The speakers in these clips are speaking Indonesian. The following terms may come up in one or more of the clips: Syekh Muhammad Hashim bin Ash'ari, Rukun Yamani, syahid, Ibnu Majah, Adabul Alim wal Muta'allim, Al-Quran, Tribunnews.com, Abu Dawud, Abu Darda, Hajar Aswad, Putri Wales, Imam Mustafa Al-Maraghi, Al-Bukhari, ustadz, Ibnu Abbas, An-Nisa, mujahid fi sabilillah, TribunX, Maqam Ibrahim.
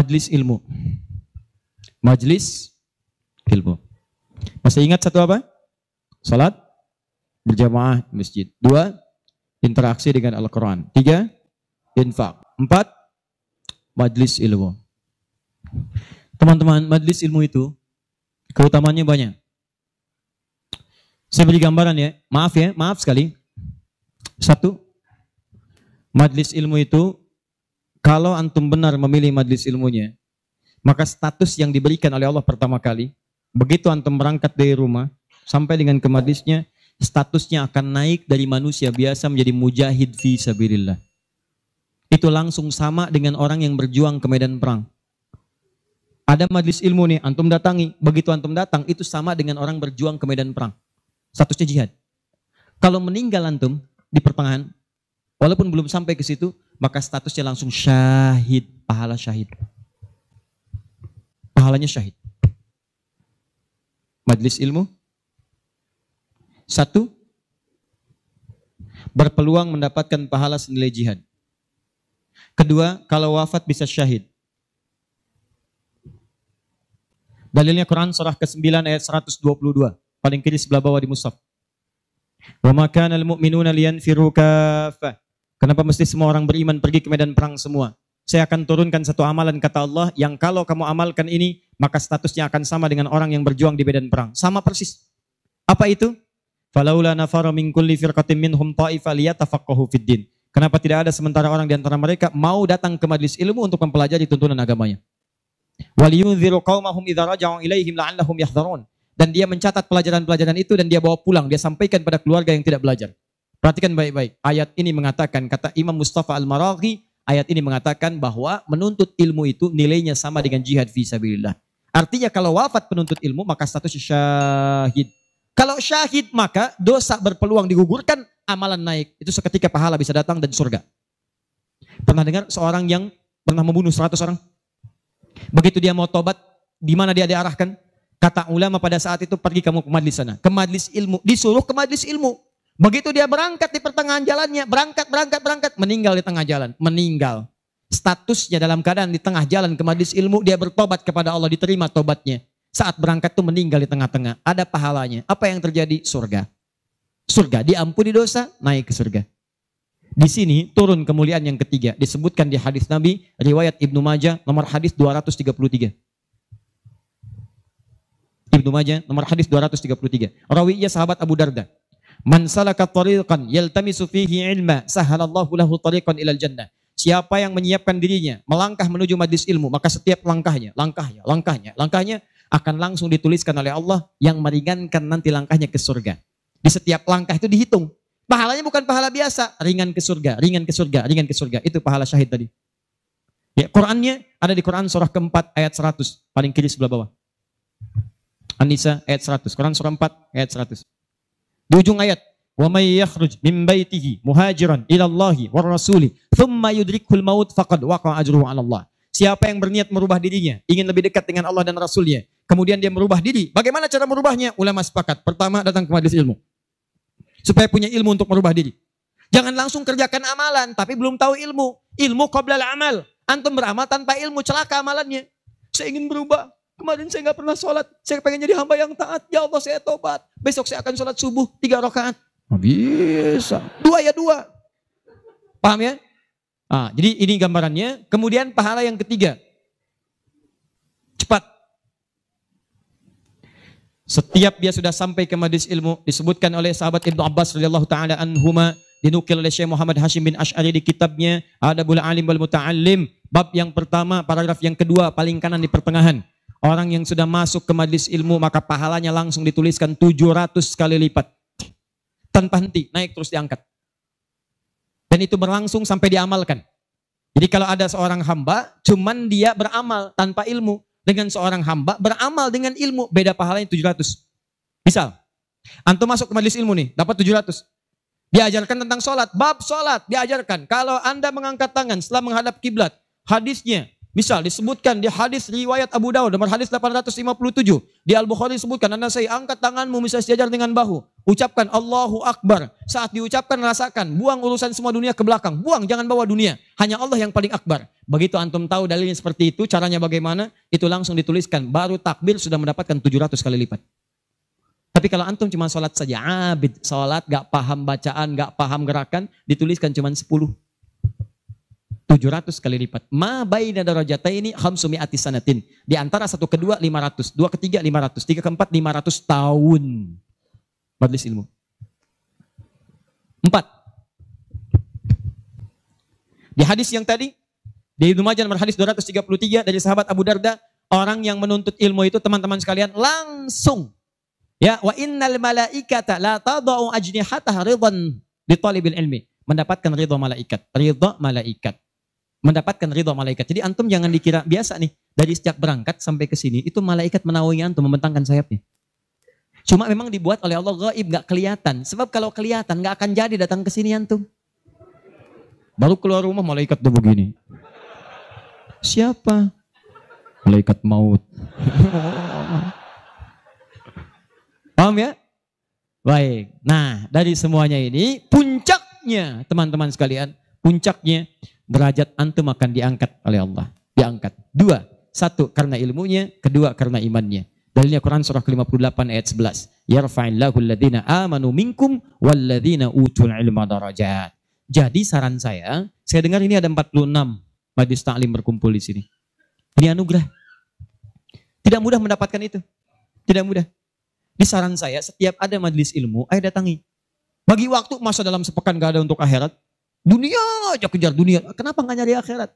majlis ilmu. Majlis ilmu. Masih ingat satu apa? Salat berjamaah di masjid. Dua, interaksi dengan Al-Quran. Tiga, infak. Empat, majlis ilmu. Teman-teman, majlis ilmu itu keutamaannya banyak. Saya beri gambaran ya, maaf sekali. Satu, majlis ilmu itu kalau antum benar memilih majlis ilmunya, maka status yang diberikan oleh Allah pertama kali, begitu antum berangkat dari rumah sampai dengan ke majlisnya, statusnya akan naik dari manusia biasa menjadi mujahid fi sabilillah. Itu langsung sama dengan orang yang berjuang ke medan perang. Ada majlis ilmu nih, antum datangi, begitu antum datang itu sama dengan orang berjuang ke medan perang. Statusnya jihad. Kalau meninggal antum di pertengahan, walaupun belum sampai ke situ, maka statusnya langsung syahid, pahala syahid. Pahalanya syahid. Majlis ilmu. Satu, berpeluang mendapatkan pahala senilai jihad. Kedua, kalau wafat bisa syahid. Dalilnya Quran surah ke-9 ayat 122. Paling kiri sebelah bawah di mushaf. Wa ma kana al-mu'minuna liyanfiru kaffah. Kenapa mesti semua orang beriman pergi ke medan perang semua? Saya akan turunkan satu amalan kata Allah yang kalau kamu amalkan ini maka statusnya akan sama dengan orang yang berjuang di medan perang. Sama persis. Apa itu? Falaula nafara min kulli firqatin minhum ta'ifa liyatafaqahu fid din. Kenapa tidak ada sementara orang di antara mereka mau datang ke majelis ilmu untuk mempelajari tuntunan agamanya? Waliyunziru qaumahum idza raja'u ilaihim la'allahum yahdharun. Dan dia mencatat pelajaran-pelajaran itu dan dia bawa pulang, dia sampaikan pada keluarga yang tidak belajar. Perhatikan baik-baik, ayat ini mengatakan, kata Imam Mustafa Al-Maraghi, ayat ini mengatakan bahwa menuntut ilmu itu nilainya sama dengan jihad fi sabilillah. Artinya kalau wafat penuntut ilmu maka statusnya syahid. Kalau syahid maka dosa berpeluang digugurkan, amalan naik. Itu seketika pahala bisa datang dan surga. Pernah dengar seorang yang pernah membunuh 100 orang? Begitu dia mau tobat, di mana dia diarahkan? Kata ulama pada saat itu, pergi kamu ke majlis sana, ke majlis ilmu, disuruh ke majlis ilmu. Begitu dia berangkat di pertengahan jalannya, berangkat, meninggal di tengah jalan, meninggal. Statusnya dalam keadaan di tengah jalan ke majlis ilmu, dia bertobat kepada Allah, diterima tobatnya. Saat berangkat itu meninggal di tengah-tengah, ada pahalanya. Apa yang terjadi? Surga. Surga, diampuni dosa, naik ke surga. Di sini turun kemuliaan yang ketiga, disebutkan di hadis Nabi, riwayat Ibnu Majah, nomor hadis 233. Ibnu Majah nomor hadis 233. Rawinya sahabat Abu Darda. Man salaka tariqan yaltamisu fihi ilma sahalallahu lahu tariqan ilal jannah. Siapa yang menyiapkan dirinya melangkah menuju majlis ilmu, maka setiap langkahnya akan langsung dituliskan oleh Allah yang meringankan nanti langkahnya ke surga. Di setiap langkah itu dihitung. Pahalanya bukan pahala biasa, ringan ke surga. Itu pahala syahid tadi. Ya, Qur'annya ada di Qur'an surah ke-4 ayat 100, paling kiri sebelah bawah. An-Nisa ayat 100, Quran surah 4 ayat 100. Di ujung ayat, "Wa may yakhruj min baitihi muhajiran ila Allahi war rasuli, thumma yudrikul maut faqad waqa'a ajruhu 'ala Allah." Siapa yang berniat merubah dirinya, ingin lebih dekat dengan Allah dan Rasulnya, kemudian dia merubah diri. Bagaimana cara merubahnya? Ulama sepakat, pertama datang ke majelis ilmu. Supaya punya ilmu untuk merubah diri. Jangan langsung kerjakan amalan tapi belum tahu ilmu. Ilmu qabla al-amal. Antum beramal tanpa ilmu, celaka amalannya. Saya ingin berubah. Kemarin saya nggak pernah sholat, saya pengen jadi hamba yang taat. Ya Allah, saya tobat. Besok saya akan sholat subuh 3 rakaat. Bisa. 2 ya 2. Paham ya? Nah, jadi ini gambarannya. Kemudian pahala yang ketiga. Cepat. Setiap dia sudah sampai ke majelis ilmu, disebutkan oleh sahabat Ibnu Abbas radhiyallahu taala anhuma, dinukil oleh Syekh Muhammad Hashim bin Ash'ari di kitabnya Adabul Alim wal Muta'allim, bab yang pertama, paragraf yang kedua, paling kanan di pertengahan. Orang yang sudah masuk ke majelis ilmu maka pahalanya langsung dituliskan 700 kali lipat. Tanpa henti, naik terus diangkat. Dan itu berlangsung sampai diamalkan. Jadi kalau ada seorang hamba, cuman dia beramal tanpa ilmu. Dengan seorang hamba, beramal dengan ilmu, beda pahalanya 700. Misal, antum masuk ke majelis ilmu nih, dapat 700. Diajarkan tentang sholat, bab sholat diajarkan. Kalau Anda mengangkat tangan setelah menghadap kiblat, hadisnya, Misal disebutkan di hadis riwayat Abu Dawud nomor hadis 857, di Al-Bukhari disebutkan, "An-Nisa, angkat tanganmu misal sejajar dengan bahu, ucapkan Allahu Akbar. Saat diucapkan rasakan, buang urusan semua dunia ke belakang, buang, jangan bawa dunia. Hanya Allah yang paling akbar." Begitu antum tahu dalilnya seperti itu, caranya bagaimana? Itu langsung dituliskan, baru takbir sudah mendapatkan 700 kali lipat. Tapi kalau antum cuma salat saja, abid salat, gak paham bacaan, gak paham gerakan, dituliskan cuma 10. 700 kali lipat. Ma baina darajataini khamsumi'ati sanatin. Di antara satu kedua 500, dua ketiga 500, tiga keempat 500 tahun. Majelis ilmu. 4. Di hadis yang tadi, di Ibnu Majah nomor hadis 233 dari sahabat Abu Darda, orang yang menuntut ilmu itu teman-teman sekalian langsung, ya, wa innal malaikata la tadau ajnihataha ridwan li talibil ilmi. Mendapatkan ridha malaikat. Ridha malaikat. Mendapatkan ridha malaikat. Jadi antum jangan dikira biasa nih, dari sejak berangkat sampai ke sini itu malaikat menaungi antum, membentangkan sayapnya. Cuma memang dibuat oleh Allah gaib, nggak kelihatan. Sebab kalau kelihatan nggak akan jadi datang ke sini antum. Baru keluar rumah malaikat udah begini. Siapa? Malaikat maut. Paham ya? Baik. Nah, dari semuanya ini puncaknya teman-teman sekalian, puncaknya derajat antum akan diangkat oleh Allah. Diangkat. Dua. Satu, karena ilmunya. Kedua, karena imannya. Dalilnya Quran surah ke-58 ayat 11. Yarfa'illahu alladhina amanu minkum walladhina utul ilma darajat. Jadi saran saya dengar ini ada 46 majelis ta'lim berkumpul di sini. Ini anugerah. Tidak mudah mendapatkan itu. Tidak mudah. Di saran saya, setiap ada majelis ilmu, ayo datangi. Bagi waktu, masa dalam sepekan gak ada untuk akhirat? Dunia aja, kejar dunia. Kenapa gak nyari akhirat?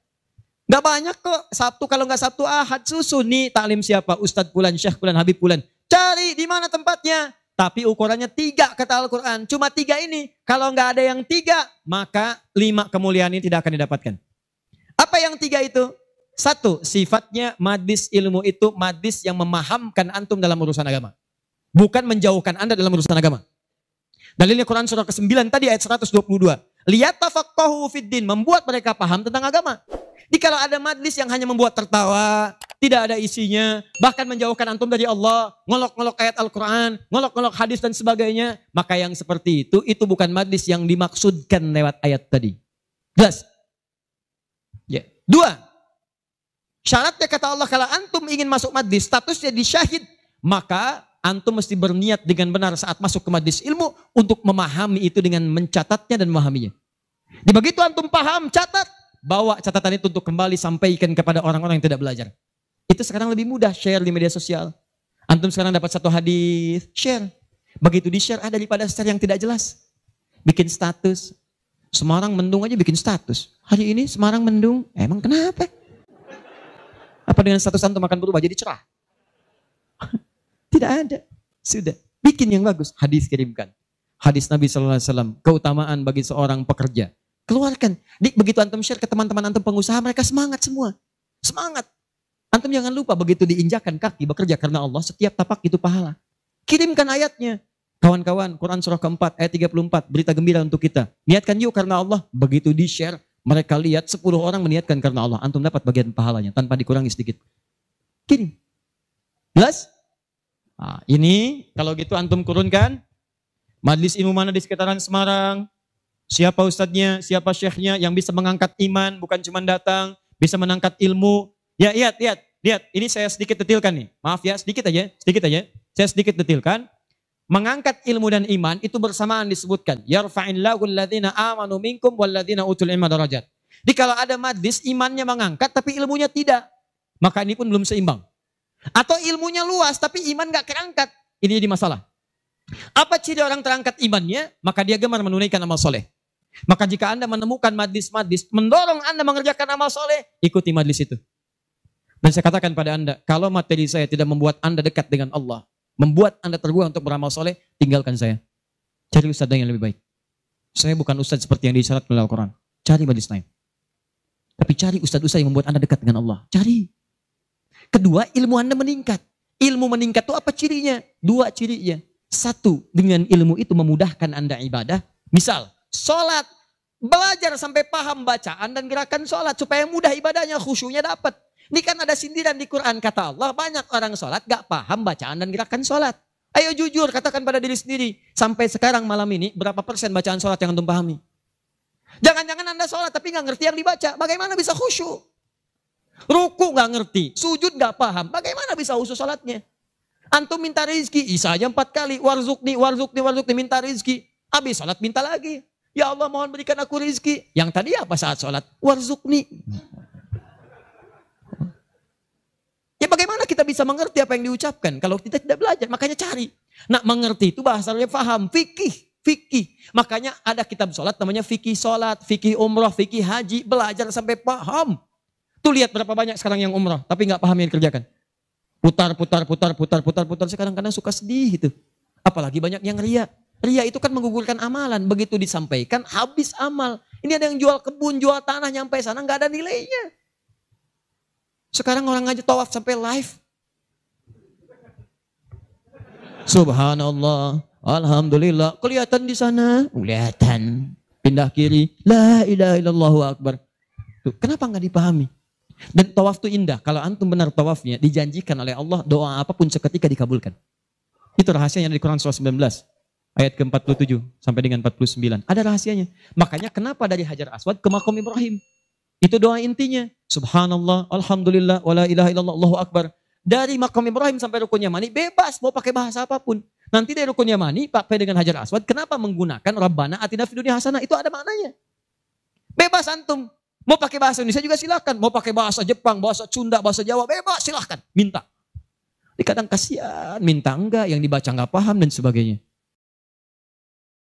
Gak banyak kok. Sabtu, kalau gak Sabtu Ahad, susun nih taklim siapa? Ustadz Pulan, Syekh Pulan, Habib Pulan. Cari di mana tempatnya. Tapi ukurannya 3 kata Al-Quran. Cuma 3 ini. Kalau gak ada yang 3, maka 5 kemuliaan ini tidak akan didapatkan. Apa yang 3 itu? 1, sifatnya madis ilmu itu madis yang memahamkan antum dalam urusan agama. Bukan menjauhkan anda dalam urusan agama. Dalilnya Quran surah ke-9 tadi ayat 122. Liyatafaqqahu fiddin, membuat mereka paham tentang agama. Jadi kalau ada majlis yang hanya membuat tertawa, tidak ada isinya, bahkan menjauhkan antum dari Allah, ngolok-ngolok ayat Al-Quran, ngolok-ngolok hadis dan sebagainya, maka yang seperti itu bukan majlis yang dimaksudkan lewat ayat tadi. Jelas? Ya. 2. Syaratnya kata Allah, kalau antum ingin masuk majlis, statusnya di syahid, maka antum mesti berniat dengan benar saat masuk ke majelis ilmu untuk memahami itu dengan mencatatnya dan memahaminya. Jadi begitu antum paham, catat, bawa catatan itu untuk kembali sampaikan kepada orang-orang yang tidak belajar. Itu sekarang lebih mudah, share di media sosial. Antum sekarang dapat satu hadis, share. Begitu di-share ada daripada share yang tidak jelas. Bikin status. Semarang mendung aja bikin status. Hari ini Semarang mendung, emang kenapa? Apa dengan status antum akan berubah jadi cerah? Tidak ada. Sudah. Bikin yang bagus. Hadis kirimkan. Hadis Nabi SAW. Keutamaan bagi seorang pekerja. Keluarkan. Begitu antum share ke teman-teman antum pengusaha, mereka semangat semua. Semangat. Antum jangan lupa, begitu diinjakan kaki bekerja karena Allah, setiap tapak itu pahala. Kirimkan ayatnya. Kawan-kawan, Quran surah ke-4 ayat 34. Berita gembira untuk kita. Niatkan yuk karena Allah. Begitu di-share, mereka lihat 10 orang meniatkan karena Allah. Antum dapat bagian pahalanya tanpa dikurangi sedikit. Kirim. Jelas? Nah, ini kalau gitu antum kurunkan majelis ilmu mana di sekitaran Semarang, siapa ustadznya, siapa syekhnya yang bisa mengangkat iman, bukan cuma datang, bisa menangkat ilmu. Ya, lihat, ini saya sedikit detilkan nih. Maaf ya, sedikit aja. Saya sedikit detilkan. Mengangkat ilmu dan iman itu bersamaan disebutkan. Yarfa'illahu alladzina amanu minkum walladzina utul ilma darajat. Jadi kalau ada majelis imannya mengangkat tapi ilmunya tidak, maka ini pun belum seimbang. Atau ilmunya luas tapi iman gak terangkat. Ini jadi masalah. Apa ciri orang terangkat imannya? Maka dia gemar menunaikan amal soleh. Maka jika anda menemukan majlis-majlis mendorong anda mengerjakan amal soleh, ikuti majlis itu. Dan saya katakan pada anda, kalau materi saya tidak membuat anda dekat dengan Allah, membuat anda tergugah untuk beramal soleh, tinggalkan saya. Cari ustaz yang lebih baik. Saya bukan ustaz seperti yang diisyaratkan oleh Al-Quran. Cari majlis lain. Tapi cari ustaz-ustaz yang membuat anda dekat dengan Allah. Cari. Kedua, ilmu anda meningkat. Ilmu meningkat itu apa cirinya? 2 cirinya. 1, dengan ilmu itu memudahkan anda ibadah. Misal, sholat. Belajar sampai paham bacaan dan gerakan sholat supaya mudah ibadahnya, khusyuknya dapat. Ini kan ada sindiran di Quran, kata Allah banyak orang sholat gak paham bacaan dan gerakan sholat. Ayo jujur katakan pada diri sendiri, sampai sekarang malam ini berapa persen bacaan sholat yang antum pahami? Jangan-jangan Anda sholat tapi nggak ngerti yang dibaca. Bagaimana bisa khusyuk? Ruku nggak ngerti, sujud nggak paham. Bagaimana bisa khusyuk sholatnya? Antum minta rizki, Isa aja 4 kali. Warzukni, warzukni, warzukni, minta rizki. Habis sholat minta lagi. Ya Allah mohon berikan aku rizki. Yang tadi apa saat sholat? Warzukni. Ya bagaimana kita bisa mengerti apa yang diucapkan kalau kita tidak belajar? Makanya cari. Nak mengerti itu bahasanya faham, fikih. Fikih, makanya ada kitab sholat namanya fikih sholat, fikih umroh, fikih haji, belajar sampai paham. Tuh lihat berapa banyak sekarang yang umroh, tapi nggak paham yang dikerjakan. Putar, sekarang kadang suka sedih itu. Apalagi banyak yang ria. Ria itu kan menggugurkan amalan, begitu disampaikan habis amal. Ini ada yang jual kebun, jual tanah, nyampe sana nggak ada nilainya. Sekarang orang aja tawaf sampai live. Subhanallah. Alhamdulillah, kelihatan di sana, kelihatan pindah kiri, la ilaha illallahu akbar. Tuh, kenapa nggak dipahami? Dan tawaf itu indah. Kalau antum benar tawafnya, dijanjikan oleh Allah doa apapun seketika dikabulkan. Itu rahasianya di Quran surah 19 ayat ke 47 sampai dengan 49. Ada rahasianya. Makanya kenapa dari Hajar Aswad ke Maqam Ibrahim? Itu doa intinya. Subhanallah, alhamdulillah, wala ilaha illallah, Allahu akbar. Dari Maqam Ibrahim sampai Rukun Yamani bebas mau pakai bahasa apapun. Nanti dari Rukun Yamani pakai dengan Hajar Aswad, kenapa menggunakan Rabbana atina fid dunya hasanah? Itu ada maknanya. Bebas antum. Mau pakai bahasa Indonesia juga silakan, mau pakai bahasa Jepang, bahasa Sunda, bahasa Jawa, bebas silakan, minta. Tapi kadang kasihan, minta enggak, yang dibaca enggak paham dan sebagainya.